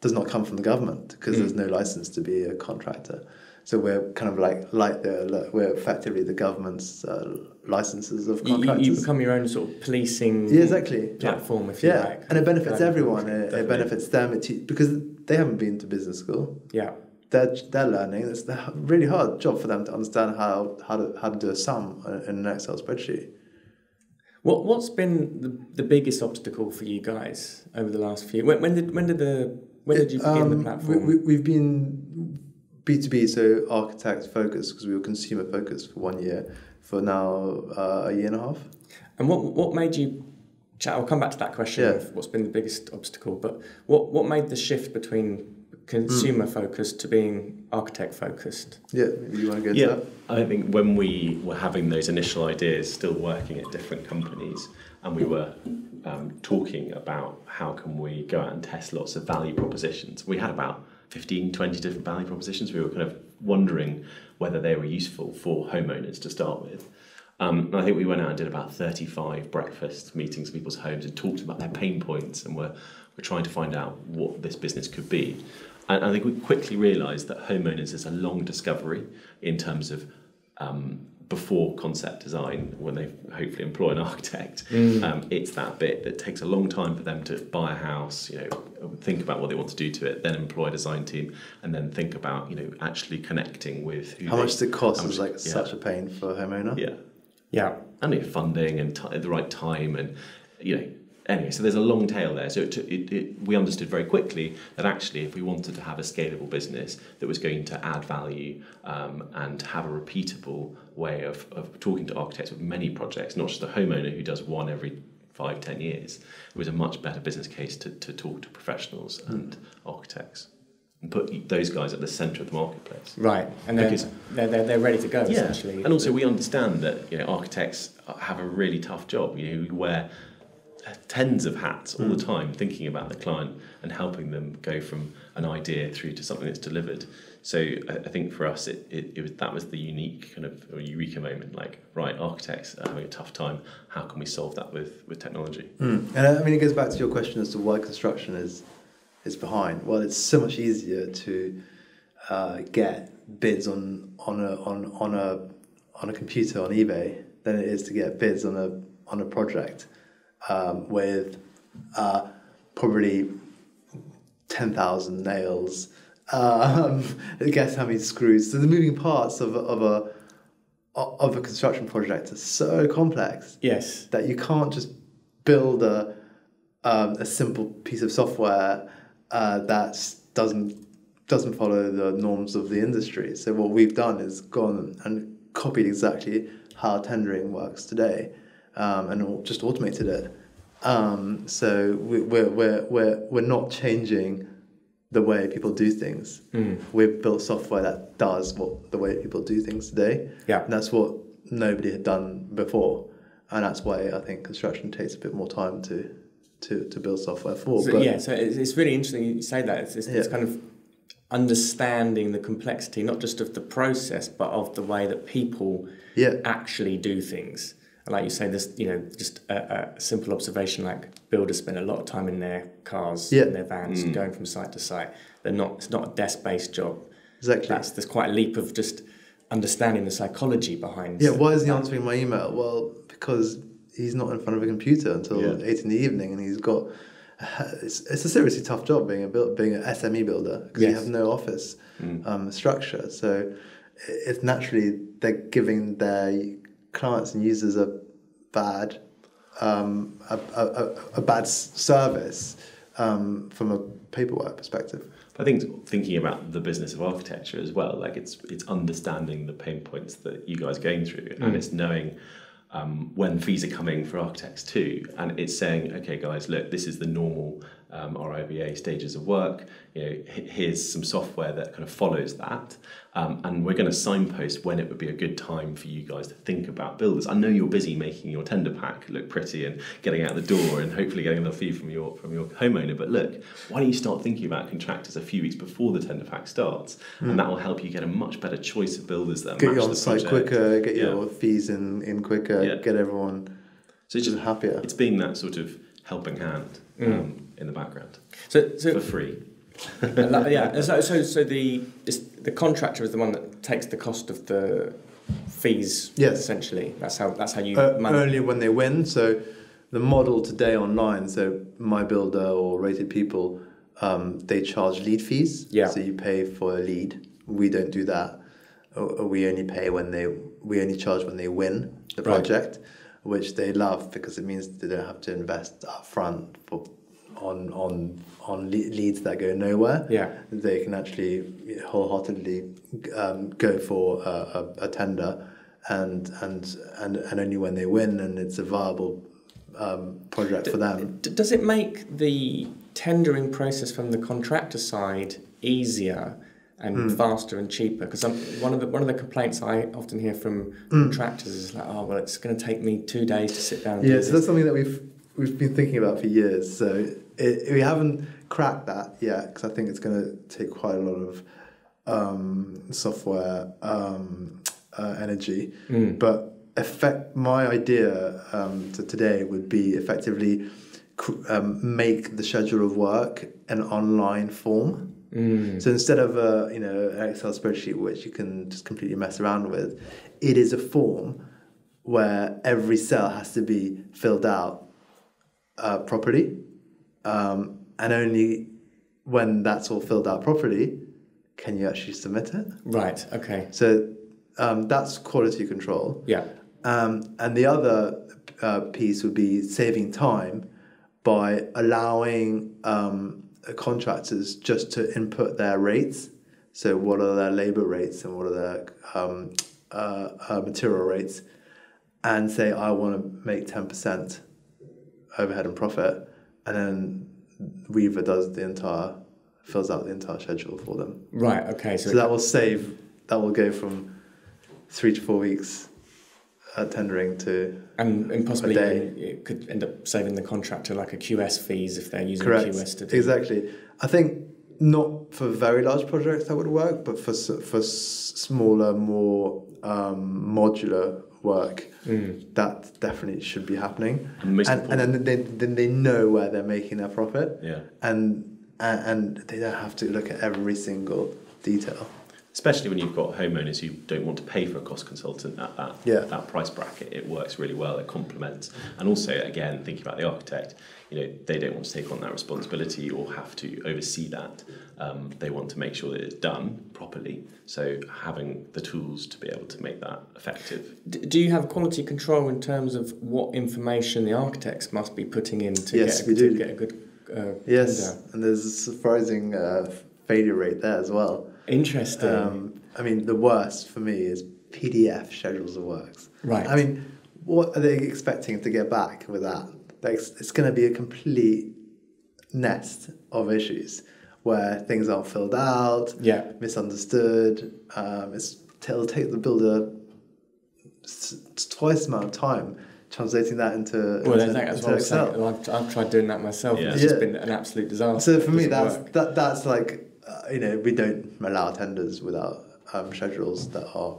does not come from the government, because mm. there's no license to be a contractor. So we're kind of like, like the, we're effectively the government's uh, licenses of contractors. You, you become your own sort of policing yeah, exactly. platform, yeah. if you yeah. like. And it benefits like, everyone. It, it benefits them, it te- because they haven't been to business school. Yeah. They're, they're learning. It's a really hard job for them to understand how how to how to do a sum in an Excel spreadsheet. What what's been the, the biggest obstacle for you guys over the last few? When, when did when did the when did you begin um, the platform? We, we, we've been B two B, so architect focused, because we were consumer focused for one year. For now, uh, a year and a half. And what what made you? I'll come back to that question yeah. of what's been the biggest obstacle. But what what made the shift between consumer mm. focused to being architect focused? Yeah, maybe you want to go yeah. to that? I think when we were having those initial ideas, still working at different companies, and we were um, talking about how can we go out and test lots of value propositions. We had about fifteen, twenty different value propositions. We were kind of wondering whether they were useful for homeowners to start with. Um, and I think we went out and did about thirty-five breakfast meetings at people's homes and talked about their pain points, and we're, we're trying to find out what this business could be. And I think we quickly realised that homeowners is a long discovery in terms of um, before concept design, when they hopefully employ an architect. Mm. Um, it's that bit that takes a long time for them to buy a house, you know, think about what they want to do to it, then employ a design team, and then think about, you know, actually connecting with who. How they, much the cost much, is like yeah. such a pain for a homeowner. Yeah. Yeah, and you know, funding and t the right time, and you know, anyway. So there's a long tail there. So it, it, it, we understood very quickly that actually, if we wanted to have a scalable business that was going to add value um, and have a repeatable way of of talking to architects with many projects, not just the homeowner who does one every five, ten years, it was a much better business case to to talk to professionals mm. and architects. And put those guys at the centre of the marketplace. Right, and then they're, they're, they're ready to go, yeah. essentially. And also we understand that, you know, architects have a really tough job. You know, we wear tens of hats all mm. the time thinking about the client and helping them go from an idea through to something that's delivered. So I, I think for us, it, it, it was, that was the unique kind of or eureka moment, like, right, architects are having a tough time. How can we solve that with, with technology? Mm. And I mean, it goes back to your question as to why construction is... is behind. Well, it's so much easier to uh, get bids on on a on on a on a computer on eBay than it is to get bids on a on a project um, with uh, probably ten thousand nails. Um, guess how many screws? So the moving parts of of a of a construction project are so complex. Yes, that you can't just build a um, a simple piece of software. Uh, that doesn't doesn't follow the norms of the industry. So what we've done is gone and copied exactly how tendering works today, um, and just automated it. Um, so we, we're we're we're we're not changing the way people do things. Mm. We've built software that does what the way people do things today. Yeah, and that's what nobody had done before, and that's why I think construction takes a bit more time to. To, to build software for. So, yeah, so it's, it's really interesting you say that. It's, it's, yeah. it's kind of understanding the complexity, not just of the process, but of the way that people yeah. actually do things. And like you say, this, you know, just a, a simple observation, like builders spend a lot of time in their cars, yeah. in their vans, mm. going from site to site. They're not, it's not a desk-based job. Exactly. That's, there's quite a leap of just understanding the psychology behind. Yeah, why is he answering my email? Well, because... he's not in front of a computer until yeah. eight in the evening, and he's got. Uh, it's, it's a seriously tough job being a build, being an S M E builder because yes. you have no office mm. um, structure. So it's naturally they're giving their clients and users a bad, um, a, a, a bad service um, from a paperwork perspective. I think thinking about the business of architecture as well, like it's it's understanding the pain points that you guys are going through, mm. and it's knowing. Um, when fees are coming for architects too, and it's saying, okay guys, look, this is the normal um, R I B A stages of work, you know, here's some software that kind of follows that, um, and we're going to signpost when it would be a good time for you guys to think about builders. I know you're busy making your tender pack look pretty and getting out the door and hopefully getting the fee from your from your homeowner, but look, why don't you start thinking about contractors a few weeks before the tender pack starts, mm. and that will help you get a much better choice of builders that get match you on the site project. quicker, get yeah. your fees in, in quicker. Yeah. Get everyone so it's just happier. It's being that sort of helping hand um, mm. in the background, so, so for free. yeah, so so so the the contractor is the one that takes the cost of the fees. Yes, essentially that's how that's how you uh, manage. Only when they win. So the model today online. So My Builder or Rated People, um, they charge lead fees. Yeah. So you pay for a lead. We don't do that. We only pay when they. We only charge when they win the project, right. which they love because it means they don't have to invest up front for, on on on leads that go nowhere. Yeah, they can actually wholeheartedly um, go for a, a, a tender, and and and and only when they win and it's a viable um, project D for them. Does it make the tendering process from the contractor side easier? And mm. faster and cheaper, because one of the one of the complaints I often hear from mm. contractors is like, oh well, it's going to take me two days to sit down. And yeah, do so this. That's something that we've we've been thinking about for years. So it, we haven't cracked that yet, because I think it's going to take quite a lot of um, software um, uh, energy. Mm. But effect, my idea um, to today would be effectively um, make the schedule of work an online form. Mm. So instead of a, you know, an Excel spreadsheet which you can just completely mess around with, it is a form where every cell has to be filled out uh, properly, um, and only when that's all filled out properly can you actually submit it. Right. Okay. So um, that's quality control. Yeah. Um, and the other uh, piece would be saving time by allowing Um, contractors just to input their rates. So what are their labor rates and what are their um, uh, uh, material rates, and say, I want to make ten percent overhead and profit, and then Weaver does the entire, fills out the entire schedule for them. Right, okay. So, so that will save, that will go from three to four weeks uh, tendering to And, and possibly it could end up saving the contractor like a Q S fees if they're using Correct. Q S to do Exactly. I think not for very large projects that would work, but for for smaller, more um, modular work, mm. that definitely should be happening. And, and, and then they then they know where they're making their profit. Yeah. And, and and they don't have to look at every single detail. Especially when you've got homeowners who don't want to pay for a cost consultant at that, yeah. that price bracket. It works really well, it complements. And also, again, thinking about the architect, you know, they don't want to take on that responsibility or have to oversee that. Um, they want to make sure that it's done properly. So having the tools to be able to make that effective. Do you have quality control in terms of what information the architects must be putting in to, yes, get, we do. to get a good... Uh, yes, window? And there's a surprising uh, failure rate there as well. Interesting. Um, I mean, the worst for me is P D F schedules of works. Right. I mean, what are they expecting to get back with that? Like, it's going to be a complete nest of issues where things aren't filled out, yeah. misunderstood. Um, it's, it'll take the builder twice the amount of time translating that into, well, into, that's into Excel. Well, I've, I've tried doing that myself. Yeah. It's yeah. just been an absolute disaster. So for me, that's, that, that's like... Uh, you know, we don't allow tenders without um, schedules that are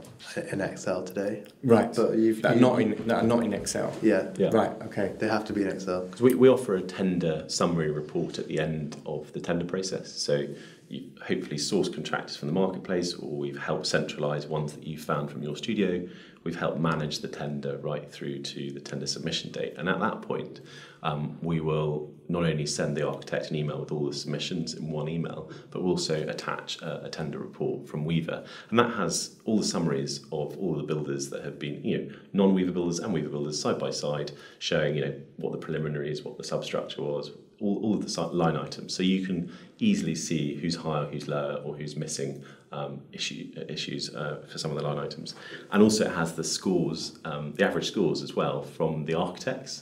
in Excel today. Right. But you've, that, are not in, that are not in Excel. Yeah. yeah. Right, okay. They have to be in Excel. Because we, we offer a tender summary report at the end of the tender process. So you hopefully source contractors from the marketplace, or we've helped centralise ones that you found from your studio. We've helped manage the tender right through to the tender submission date. And at that point, um, we will not only send the architect an email with all the submissions in one email, but we'll also attach a, a tender report from Weaver. And that has all the summaries of all the builders that have been, you know, non-Weaver builders and Weaver builders side by side, showing, you know, what the preliminary is, what the substructure was, all, all of the line items. So you can easily see who's higher, who's lower, or who's missing Um, issue, uh, issues uh, for some of the line items. And also it has the scores, um, the average scores as well from the architects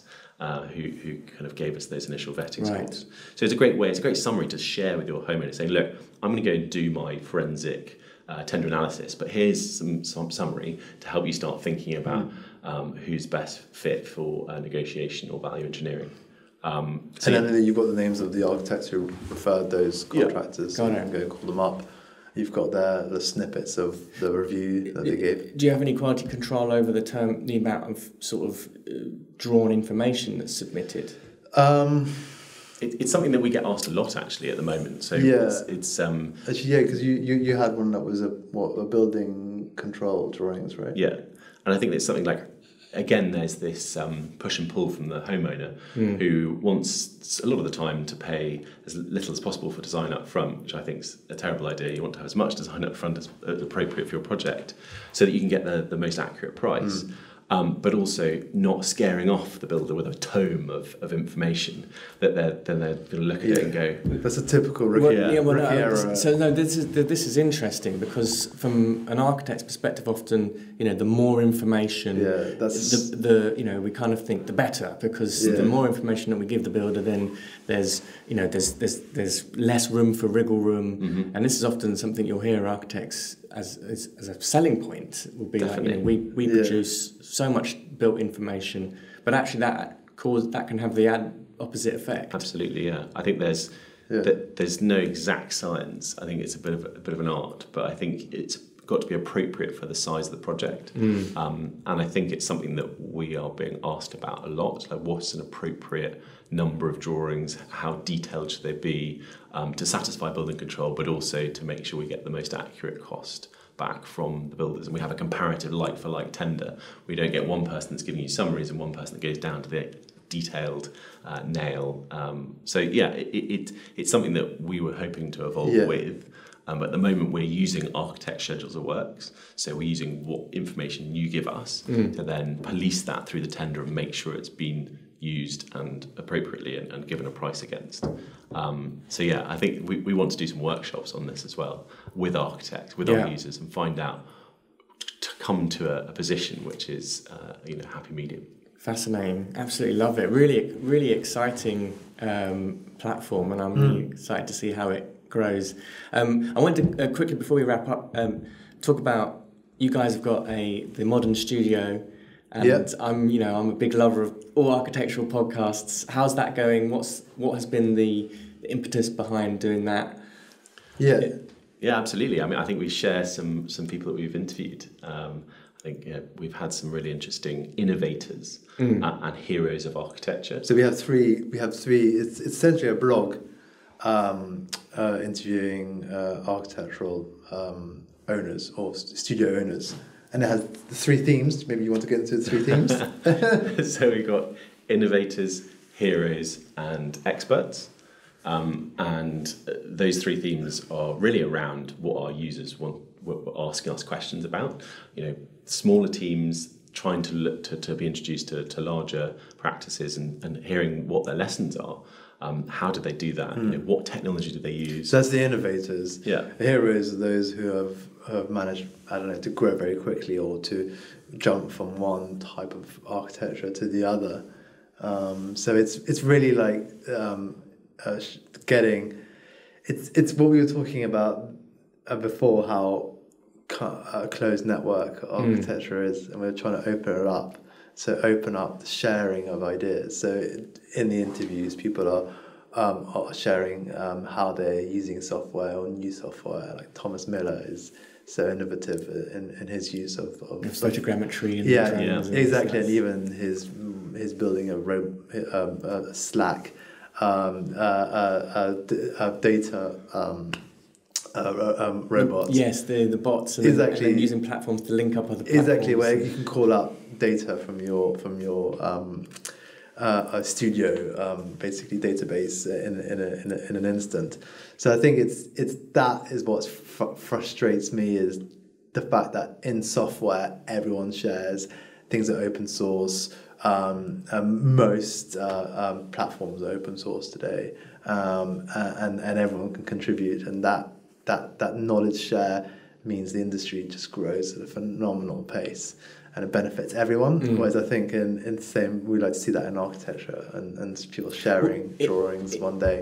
uh, who, who kind of gave us those initial vetting right. scores. So it's a great way, it's a great summary to share with your homeowner, saying, look, I'm going to go and do my forensic uh, tender analysis, but here's some, some summary to help you start thinking about um, who's best fit for uh, negotiation or value engineering. Um, so and then, then you've got the names of the architects who referred those contractors, yeah. and you can go and call them up. You've got the, the snippets of the review that they gave. Do you have any quality control over the term, the amount of sort of drawn information that's submitted? Um, it, it's something that we get asked a lot actually at the moment. So yeah, it's, it's um actually yeah because you, you you had one that was a what a building control drawings, right? Yeah, and I think it's something like. Again, there's this um, push and pull from the homeowner mm. who wants a lot of the time to pay as little as possible for design up front, which I think is a terrible idea. You want to have as much design up front as appropriate for your project so that you can get the, the most accurate price, mm. um, but also not scaring off the builder with a tome of, of information that they're, then they're going to look at yeah. it and go... That's a typical Rick- well, yeah, well, no, So no, this is, this is interesting because from an architect's perspective often, you know, the more information... Yeah, that's The, the you know, we kind of think the better, because yeah. the more information that we give the builder, then there's you know there's there's there's less room for wriggle room, mm-hmm. and this is often something you'll hear architects as as, as a selling point will be Definitely. Like you know we we yeah. produce so much built information, but actually that cause that can have the ad opposite effect. Absolutely, yeah. I think there's yeah. th- there's no exact science. I think it's a bit of a, a bit of an art, but I think it's got to be appropriate for the size of the project. Mm. Um, and I think it's something that we are being asked about a lot, like what's an appropriate number of drawings, how detailed should they be um, to satisfy building control, but also to make sure we get the most accurate cost back from the builders. And we have a comparative like-for-like tender. We don't get one person that's giving you summaries and one person that goes down to the detailed uh, nail. Um, so yeah, it, it it's something that we were hoping to evolve yeah. with. Um, at the moment, we're using architect schedules of works. So we're using what information you give us mm. to then police that through the tender and make sure it's been used and appropriately and, and given a price against. Um, so yeah, I think we, we want to do some workshops on this as well with architects, with yeah. our users, and find out to come to a, a position which is uh, you know, happy medium. Fascinating. Absolutely love it. Really, really exciting um, platform, and I'm mm. really excited to see how it grows. Um, I want to uh, quickly, before we wrap up, um, talk about, you guys have got a the Modern Studio, and yep. I'm you know I'm a big lover of all architectural podcasts. How's that going? What's what has been the, the impetus behind doing that? Yeah, yeah, absolutely. I mean, I think we share some some people that we've interviewed. Um, I think yeah, we've had some really interesting innovators mm. and, and heroes of architecture. So we have three. We have three. It's, it's essentially a blog. Um, uh, interviewing uh, architectural um, owners or st- studio owners, and it has three themes. Maybe you want to get into the three themes. So we've got innovators, heroes, and experts, um, and those three themes are really around what our users want, what we're asking us questions about. You know, smaller teams trying to look to, to be introduced to, to larger practices and, and hearing what their lessons are. Um, how do they do that? Mm. You know, what technology do they use? So that's the innovators. Yeah. The heroes are those who have, have managed, I don't know, to grow very quickly or to jump from one type of architecture to the other. Um, so it's it's really like um, uh, getting... It's it's what we were talking about uh, before, how ca- uh, closed network architecture mm. is, and we're trying to open it up. So open up the sharing of ideas. So in the interviews, people are, um, are sharing um, how they're using software or new software. Like Thomas Miller is so innovative in, in his use of, of photogrammetry. And yeah, yeah, exactly. And even his his building of um, uh, Slack um, uh, uh, uh, data. Um, Uh, um, robots. Yes, the the bots, and exactly. then, and using platforms to link up other platforms. Exactly, where you can call up data from your from your um, uh, studio, um, basically database in in, a, in, a, in an instant. So I think it's it's that is what fr- frustrates me, is the fact that in software everyone shares, things are open source. Um, um, most uh, um, platforms are open source today, um, and and everyone can contribute, and that. That, that knowledge share means the industry just grows at a phenomenal pace, and it benefits everyone. Mm. Whereas I think in, in the same, we like to see that in architecture and, and people sharing well, it, drawings it, one day.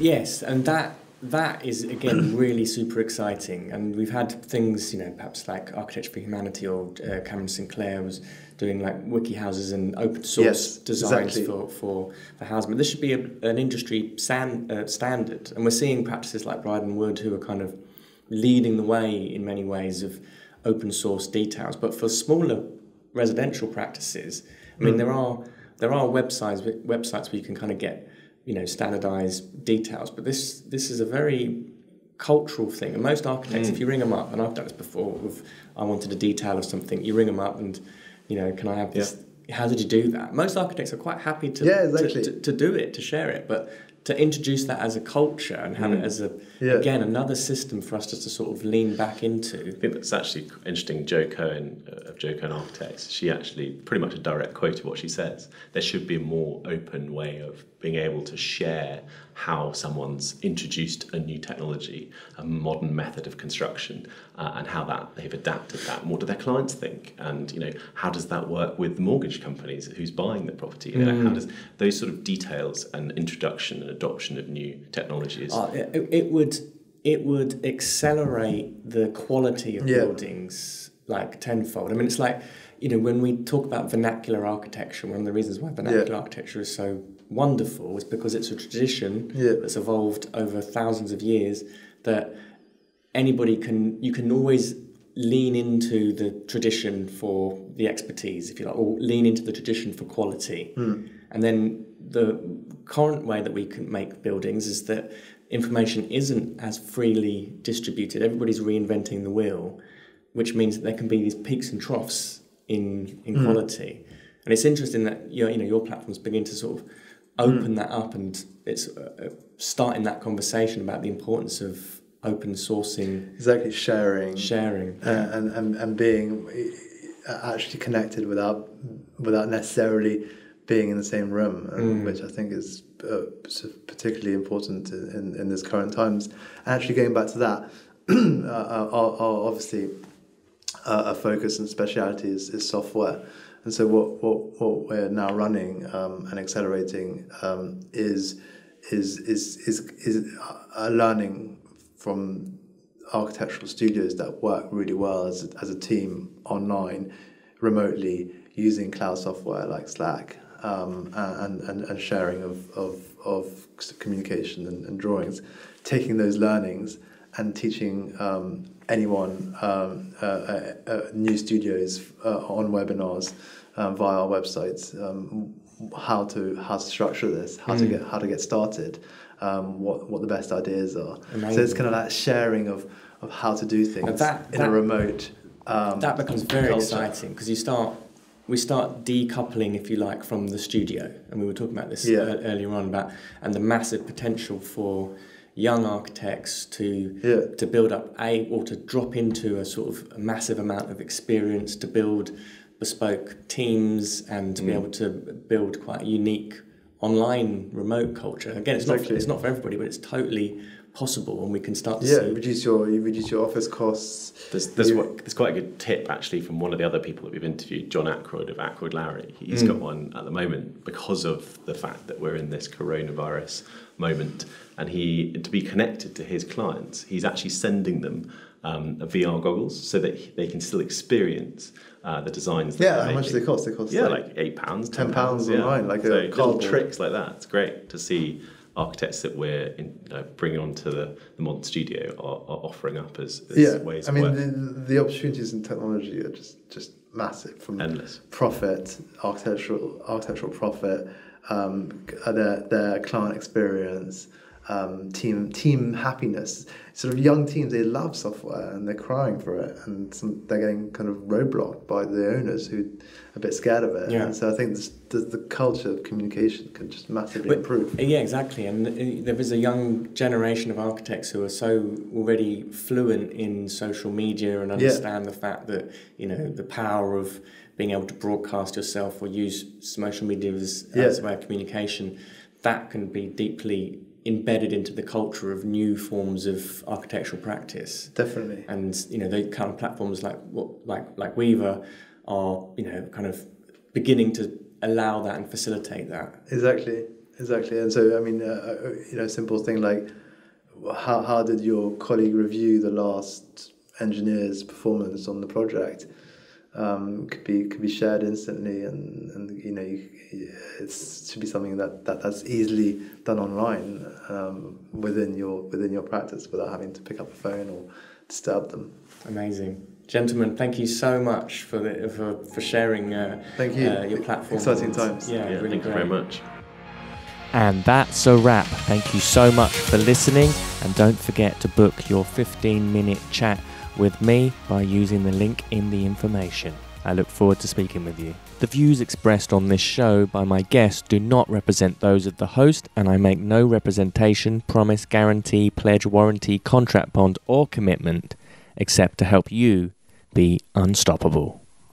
Yes, and that that is, again, really super exciting. And we've had things, you know, perhaps like Architecture for Humanity or uh, Cameron Sinclair was doing like wiki houses and open source yes, designs exactly. for, for, for housing. But this should be a, an industry san, uh, standard. And we're seeing practices like Bryden Wood, who are kind of leading the way in many ways of open source details. But for smaller residential practices, I mean, mm. there are there are websites websites where you can kind of get, you know, standardized details. But this this is a very cultural thing. And most architects, mm. if you ring them up, and I've done this before, with I wanted a detail of something, you ring them up and, you know, can I have this? Yeah. How did you do that? Most architects are quite happy to, yeah, exactly. to, to to do it, to share it, but to introduce that as a culture and have mm. it as a yeah. again another system for us to, to sort of lean back into. I think that's actually interesting. Joe Cohen uh, of Joe Cohen Architects, she actually pretty much a direct quote of what she says. There should be a more open way of being able to share how someone's introduced a new technology, a modern method of construction, uh, and how that they've adapted that, and what do their clients think, and you know, how does that work with mortgage companies, who's buying the property, you know, mm. how does those sort of details and introduction and adoption of new technologies. Uh, it, it would it would accelerate the quality of yeah. buildings like tenfold. I mean, it's like, you know, when we talk about vernacular architecture, one of the reasons why vernacular yeah. architecture is so wonderful is because it's a tradition yeah. that's evolved over thousands of years, that anybody can, you can always lean into the tradition for the expertise, if you like, or lean into the tradition for quality. Mm. And then the current way that we can make buildings is that information isn't as freely distributed. Everybody's reinventing the wheel, which means that there can be these peaks and troughs in in mm. quality. And it's interesting that your, you know, your platforms begin to sort of open mm. that up, and it's uh, starting that conversation about the importance of open sourcing. Exactly, sharing. Sharing. Uh, yeah. and, and, and being actually connected without, without necessarily being in the same room, and mm. which I think is uh, particularly important in, in this current times. And actually going back to that, uh, our, our obviously uh, our focus and speciality is, is software. And so what, what, what we're now running um, and accelerating um, is, is, is, is, is uh, learning from architectural studios that work really well as a, as a team online, remotely, using cloud software like Slack, um, and, and, and sharing of, of, of communication and, and drawings, taking those learnings and teaching um, anyone, um, uh, uh, uh, new studios uh, on webinars um, via our websites, um, how to how to structure this, how mm. to get how to get started, um, what what the best ideas are. Amazing. So it's kind of like sharing of of how to do things that, in that, a remote. Um, that becomes very culture. Exciting, because you start. We start decoupling, if you like, from the studio. And we were talking about this yeah. earlier on, about and the massive potential for young architects to yeah. to build up a or to drop into a sort of a massive amount of experience to build bespoke teams and to mm. be able to build quite a unique online remote culture. Again, it's exactly. not for, it's not for everybody, but it's totally possible, and we can start to yeah, see. Yeah, reduce your you reduce your office costs. There's there's, what, there's quite a good tip actually from one of the other people that we've interviewed, John Ackroyd of Ackroyd-Lowry. He's mm. got one at the moment because of the fact that we're in this coronavirus moment, and he to be connected to his clients, he's actually sending them um, a V R goggles so that he, they can still experience uh, the designs. That yeah, how much do they cost? They cost yeah, like, like eight pounds, ten, ten pounds online. Yeah. Like so a little tricks like that. It's great to see. Architects that we're in, you know, bringing onto the, the modern studio are, are offering up as, as yeah. ways. I mean, of work. The, the opportunities in technology are just, just massive. From endless profit, architectural architectural profit, um, their their client experience, um, team team happiness. Sort of young teams, they love software and they're crying for it, and some, they're getting kind of roadblocked by the owners who a bit scared of it, yeah. and so I think this, the, the culture of communication can just massively but, improve. Yeah, exactly, and there is a young generation of architects who are so already fluent in social media and understand yeah. the fact that, you know, the power of being able to broadcast yourself or use social media as, yeah. as a way of communication, that can be deeply embedded into the culture of new forms of architectural practice. Definitely. And, you know, those kind of platforms like what like like Weaver are, you know, kind of beginning to allow that and facilitate that. Exactly, exactly. And so, I mean, uh, you know, simple thing like, how, how did your colleague review the last engineer's performance on the project? Um, could be could be shared instantly, and, and you know, you, it should be something that, that that's easily done online um, within your within your practice without having to pick up a phone or disturb them. Amazing. Gentlemen, thank you so much for the, for, for sharing uh, thank you. Uh, your platform. Exciting times. Yeah, yeah really thank great. You very much. And that's a wrap. Thank you so much for listening, and don't forget to book your fifteen minute chat with me by using the link in the information. I look forward to speaking with you. The views expressed on this show by my guests do not represent those of the host, and I make no representation, promise, guarantee, pledge, warranty, contract, bond, or commitment, except to help you be unstoppable.